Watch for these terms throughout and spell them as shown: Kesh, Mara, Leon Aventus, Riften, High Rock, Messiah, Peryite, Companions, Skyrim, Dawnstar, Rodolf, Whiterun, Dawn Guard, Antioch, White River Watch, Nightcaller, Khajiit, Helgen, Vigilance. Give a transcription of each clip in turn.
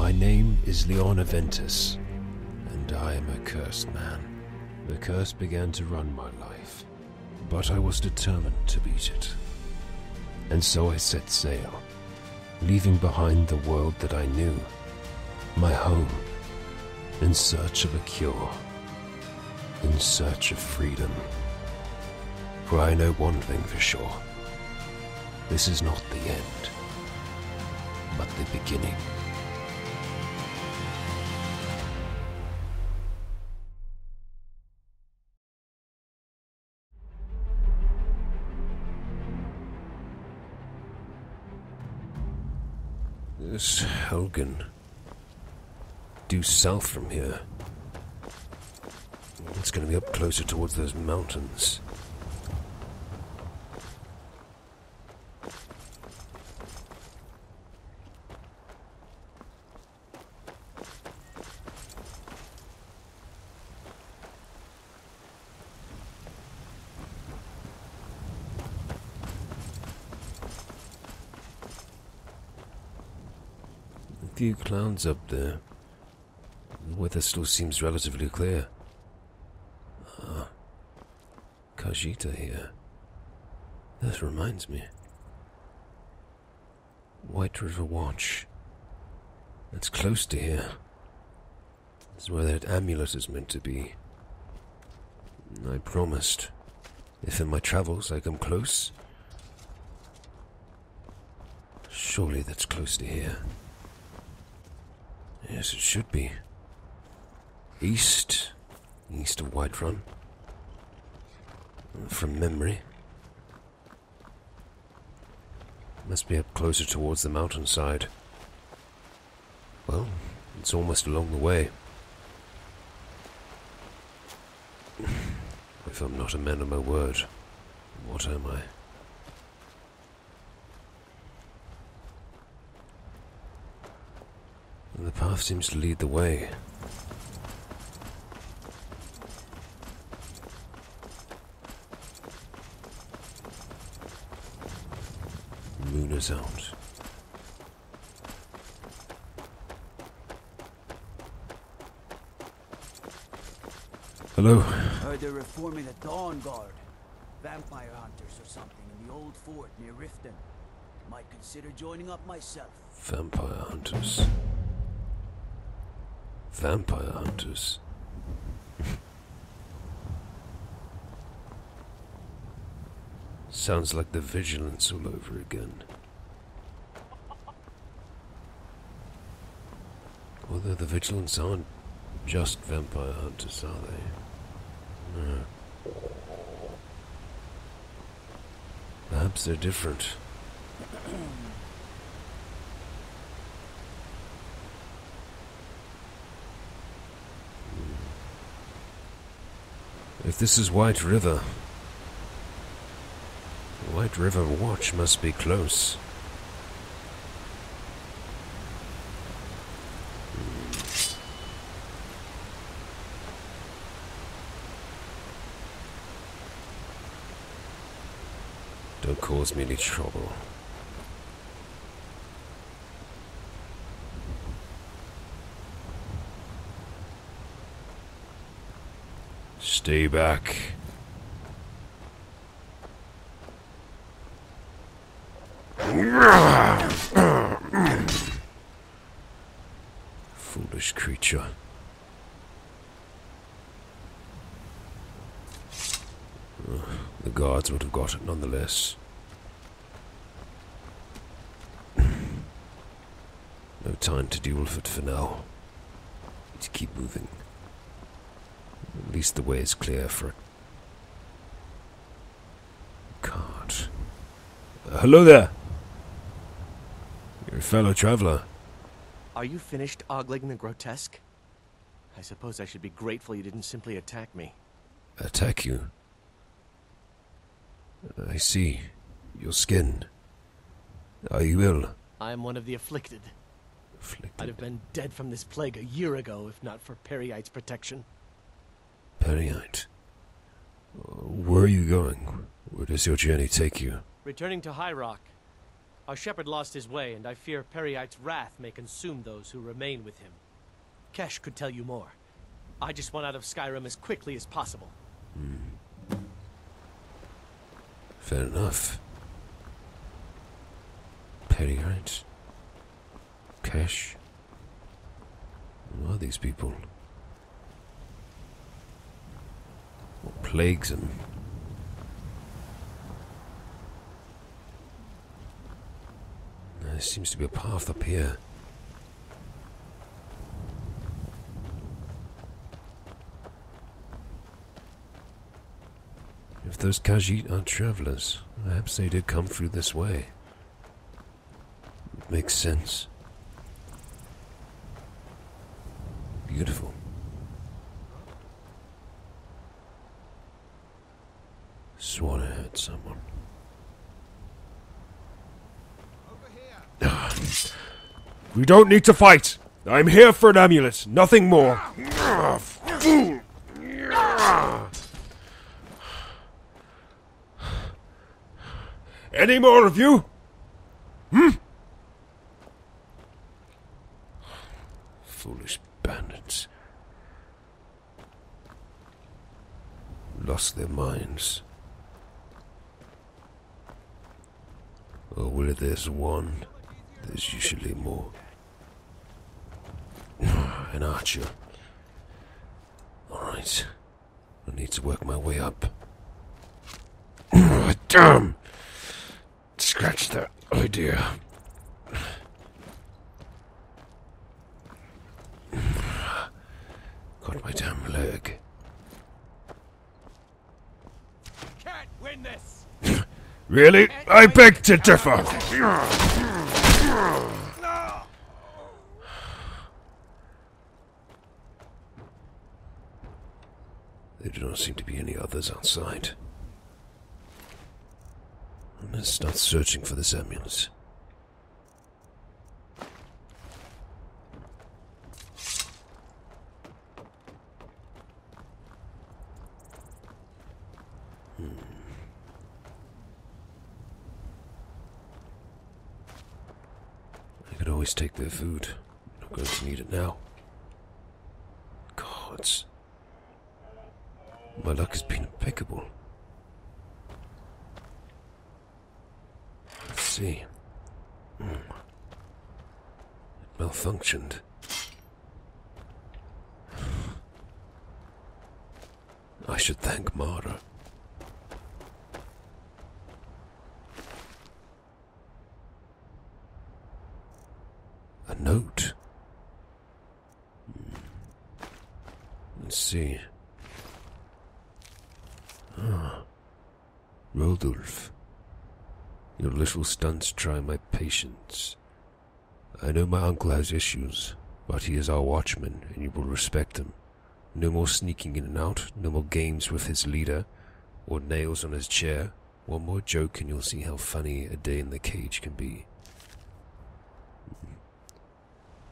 My name is Leon Aventus, and I am a cursed man. The curse began to run my life, but I was determined to beat it. And so I set sail, leaving behind the world that I knew, my home, in search of a cure, in search of freedom. For I know one thing for sure, this is not the end, but the beginning. This Helgen, due south from here. It's going to be up closer towards those mountains. Few clouds up there. The weather still seems relatively clear. Ah, Khajiit here. That reminds me. White River Watch. That's close to here. That's where that amulet is meant to be. I promised, if in my travels I come close. Surely that's close to here. Yes, it should be. East of Whiterun. From memory. Must be up closer towards the mountainside. Well, it's almost along the way. If I'm not a man of my word, what am I? The path seems to lead the way. Moon is out. Hello. Heard they're reforming the Dawn Guard. Vampire hunters or something in the old fort near Riften. Might consider joining up myself. Vampire hunters. Vampire hunters. Sounds like the Vigilance all over again. Although the Vigilance aren't just vampire hunters, are they? No. Perhaps they're different. If this is White River, White River Watch must be close. Don't cause me any trouble. Stay back. Foolish creature. The guards would have got it nonetheless. No time to deal with it for now. Let's keep moving. At least the way is clear for it. God. Hello there! You're a fellow traveler. Are you finished ogling the grotesque? I suppose I should be grateful you didn't simply attack me. Attack you? I see. You're skinned. Are you ill? I am one of the afflicted. Afflicted? I'd have been dead from this plague a year ago if not for Peryite's protection. Peryite. Where are you going? Where does your journey take you? Returning to High Rock. Our shepherd lost his way, and I fear Peryite's wrath may consume those who remain with him. Kesh could tell you more. I just want out of Skyrim as quickly as possible. Hmm. Fair enough. Peryite. Kesh. Who are these people? What plagues them? There seems to be a path up here. If those Khajiit are travelers, perhaps they did come through this way. It makes sense. Beautiful. Swore I heard someone. Over here. We don't need to fight. I'm here for an amulet, nothing more. Fool. Any more of you? Hmm? Foolish bandits. Lost their minds. Or where there's one, there's usually more. An archer. Alright. I need to work my way up. Damn! Scratch that idea. Got my damn leg. Can't win this. Really? I beg to differ. No. There do not seem to be any others outside. Let's start searching for this amulet. I could always take their food. I'm not going to need it now. Gods. My luck has been impeccable. See. It malfunctioned. I should thank Mara. A note. Let's see. Ah. Rodolf. Your little stunts try my patience. I know my uncle has issues, but he is our watchman, and you will respect him. No more sneaking in and out, no more games with his leader, or nails on his chair. One more joke and you'll see how funny a day in the cage can be.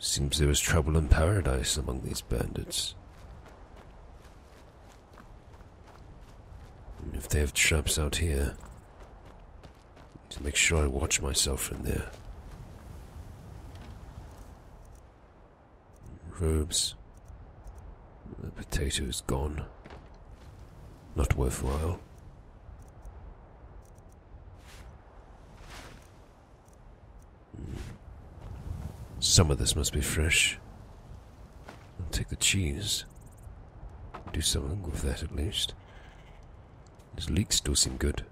Seems there was trouble in paradise among these bandits. And if they have traps out here, to make sure I watch myself in there. Robes. The potato is gone. Not worthwhile. Some of this must be fresh. I'll take the cheese. Do something with that at least. These leeks still seem good.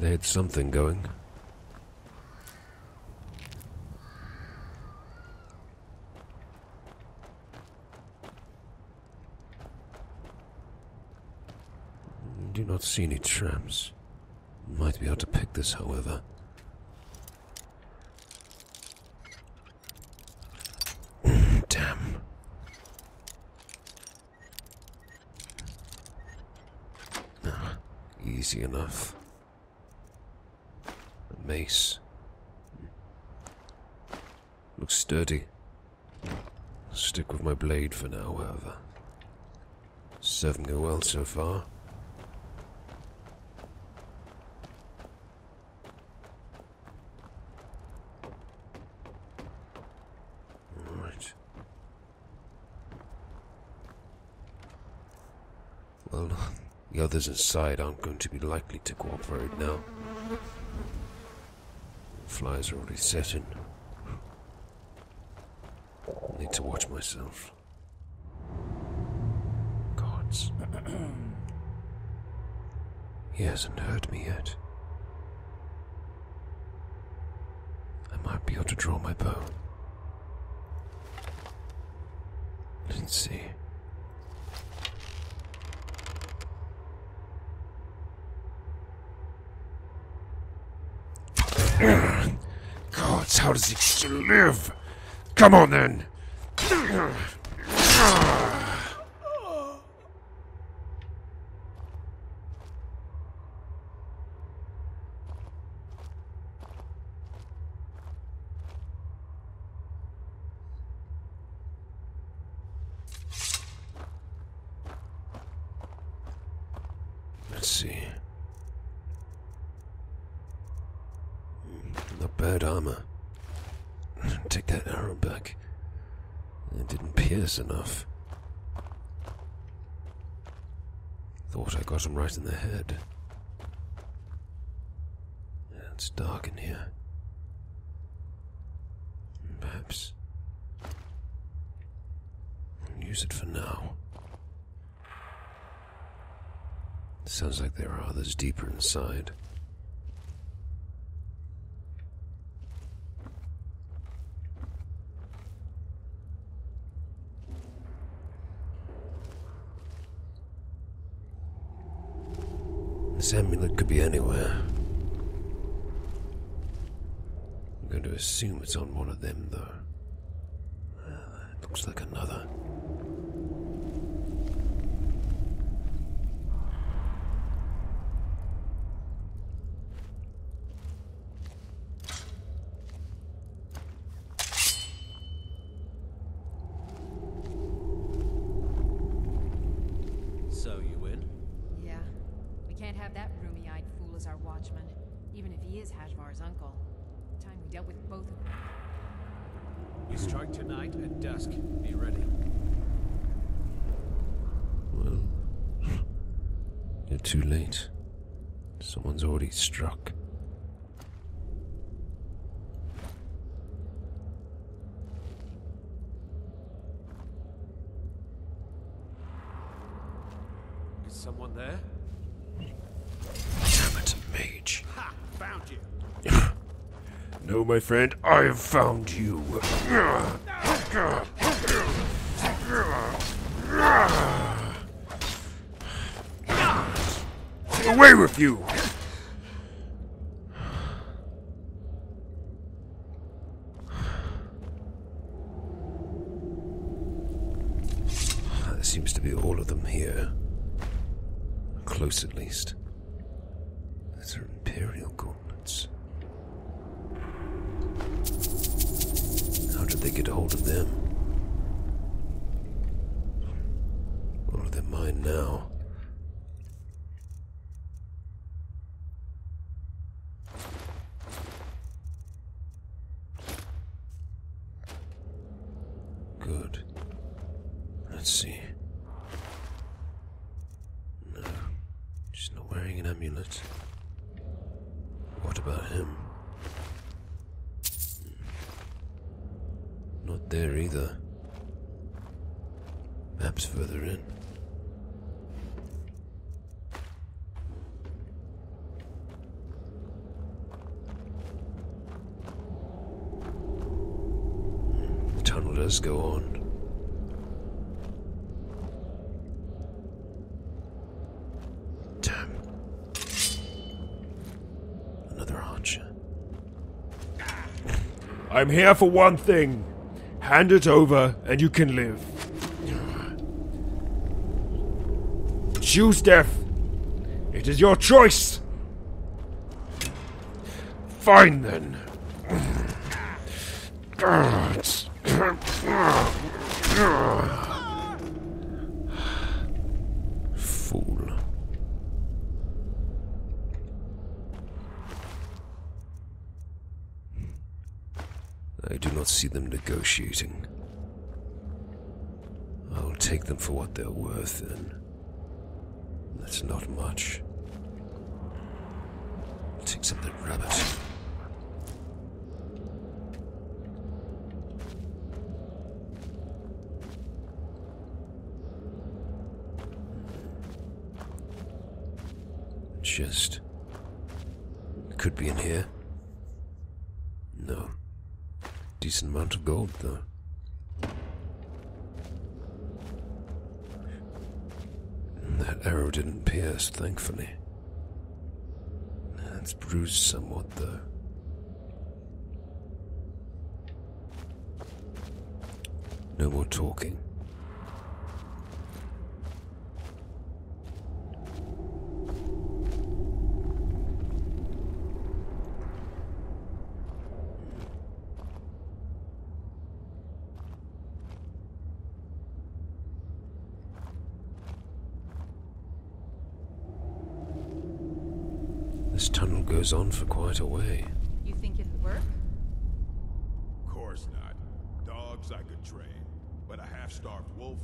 They had something going. Do not see any traps. Might be able to pick this, however. Damn. Ah, easy enough. Mace. Looks sturdy. stick with my blade for now, however. 7 go well so far. Alright. Well, the others inside aren't going to be likely to cooperate now. Flies are already setting. I need to watch myself. Gods. He hasn't heard me yet. I might be able to draw my bow. Let's see. Gods, how does he still live? Come on then! Let's see. Not bad armor. Take that arrow back. It didn't pierce enough. Thought I got him right in the head. It's dark in here. Perhaps I'll use it for now. Sounds like there are others deeper inside. This amulet could be anywhere. I'm going to assume it's on one of them, though. It looks like another. Too late. Someone's already struck. Is someone there? Damn it, mage. Ha! Found you. No, my friend, I have found you. Away with you! There seems to be all of them here. Close, at least. Those are Imperial gauntlets. How did they get a hold of them? Well, they're mine now. Let's go on. Damn. Another archer. I'm here for one thing. Hand it over and you can live. Choose death. It is your choice. Fine then. Guards. Fool. I do not see them negotiating. I'll take them for what they're worth, and that's not much. I'll take some of that rabbit. Just could be in here. No. Decent amount of gold, though. That arrow didn't pierce, thankfully. That's bruised somewhat, though. No more talking. This tunnel goes on for quite a way. You think it'll work? Of course not. Dogs I could train, but a half-starved wolf,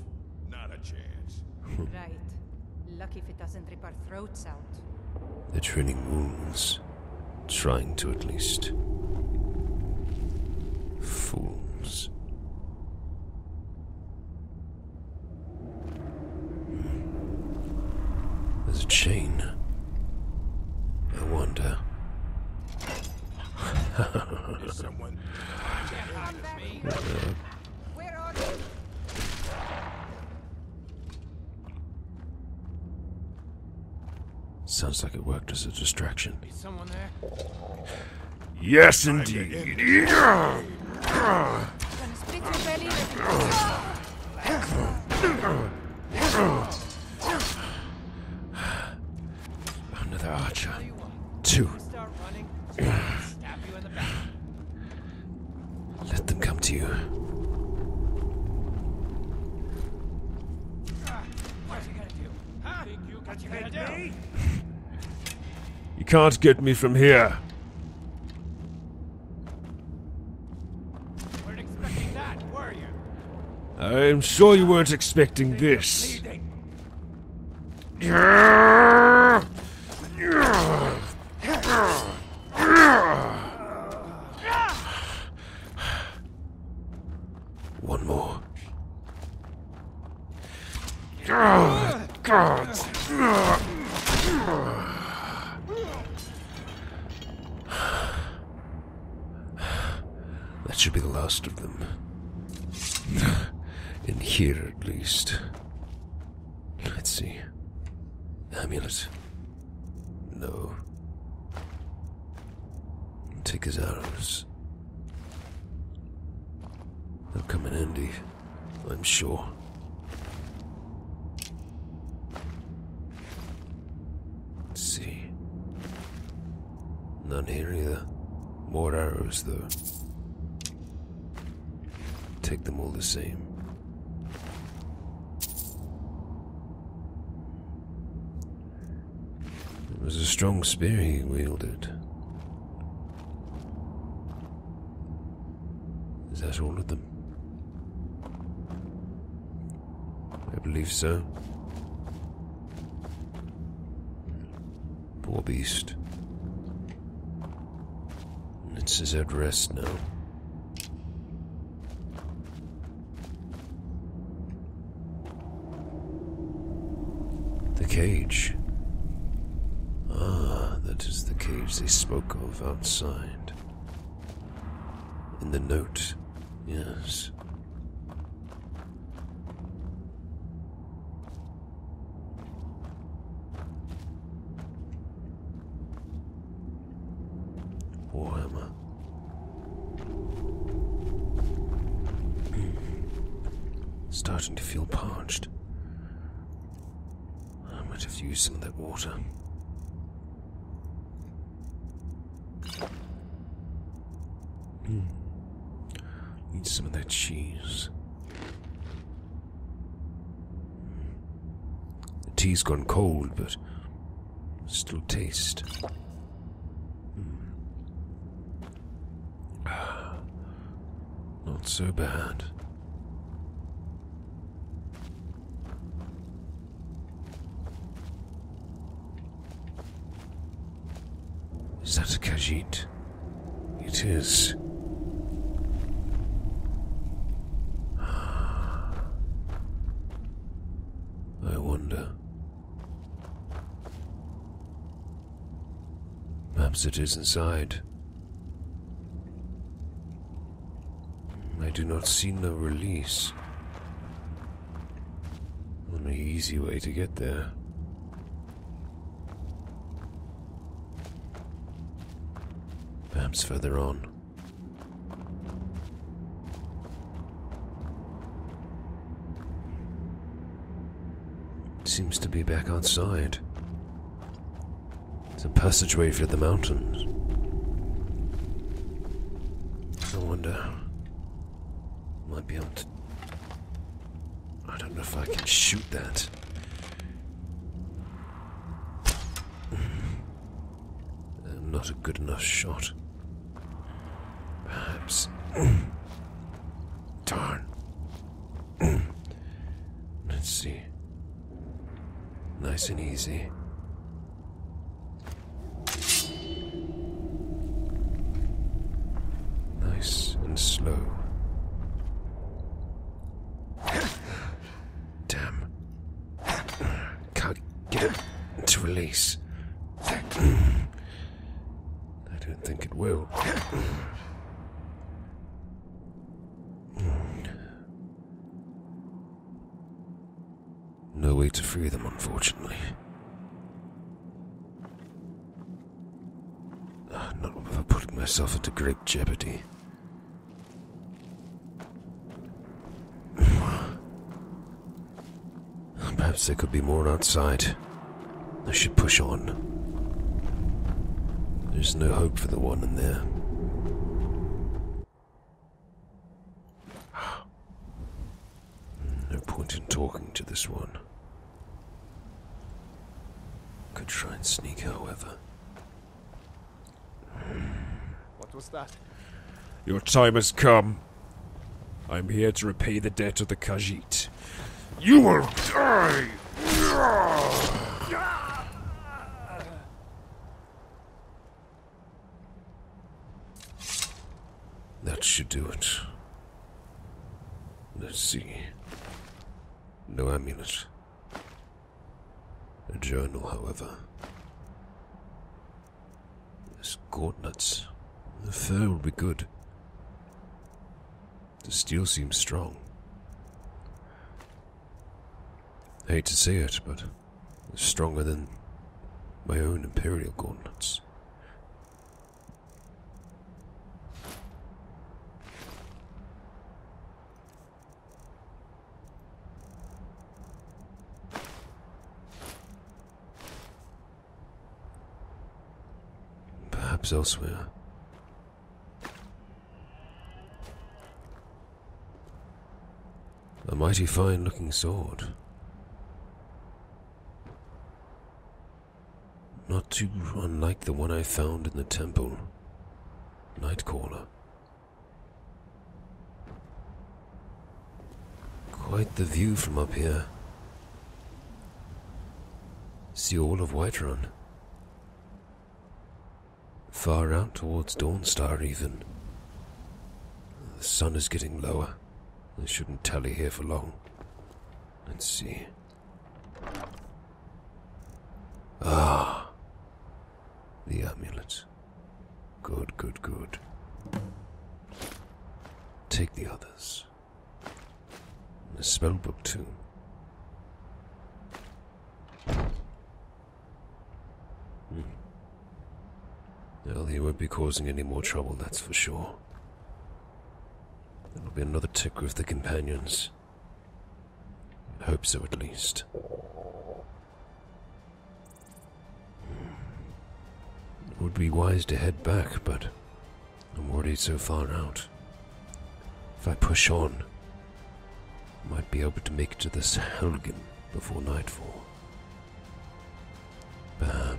not a chance. Right. Lucky if it doesn't rip our throats out. They're training wounds. Trying to, at least. Fools. There's a chain. I wonder. Is someone... Where are you? Sounds like it worked as a distraction. Is someone there? Yes, indeed. Another archer. Two. Let them come to you. What you gonna do? Huh? What you gonna do? You can't get me from here. You weren't expecting that, were you? I'm sure you weren't expecting this. One more. Oh, God. That should be the last of them. In here, at least. Let's see. Amulet. No. Take his arrows. They'll come in handy, I'm sure. Let's see. None here either. More arrows, though. Take them all the same. It was a strong spear he wielded. Is that all of them? I believe so. Poor beast. It's his at rest now. The cage. Ah, that is the cage they spoke of outside. In the note, yes. Warhammer. Starting to feel parched. I might have to use some of that water. Need some of that cheese. tea's gone cold, but still taste. Not so bad. Is that a Khajiit? It is. I wonder. Perhaps it is inside. I do not see no release. Only easy way to get there. Perhaps further on. Seems to be back outside. It's a passageway through the mountains. I wonder. Might be able to. I don't know if I can shoot that. I'm not a good enough shot. Perhaps. Darn. Let's see. Nice and easy. Nice and slow. Damn. Can't get it to release. I don't think it will. No way to free them, unfortunately. Not without putting myself into great jeopardy. Perhaps there could be more outside. I should push on. There's no hope for the one in there. No point in talking to this one. Could try and sneak, however. What was that? Your time has come. I'm here to repay the debt of the Khajiit. You will die! That should do it. Let's see. No amulet. A journal, however. There's gauntlets. The fur will be good. The steel seems strong. I hate to say it, but it's stronger than my own imperial gauntlets. Perhaps elsewhere. A mighty fine-looking sword. Not too unlike the one I found in the temple. Nightcaller. Quite the view from up here. See all of Whiterun. Far out towards Dawnstar even. The sun is getting lower. I shouldn't tally here for long. Let's see. Ah! The amulet. Good, good, good. Take the others. And the spellbook too. Well, he won't be causing any more trouble, that's for sure. There'll be another tick with the companions. I hope so, at least. It would be wise to head back, but I'm already so far out. If I push on, I might be able to make it to this Helgen before nightfall. back.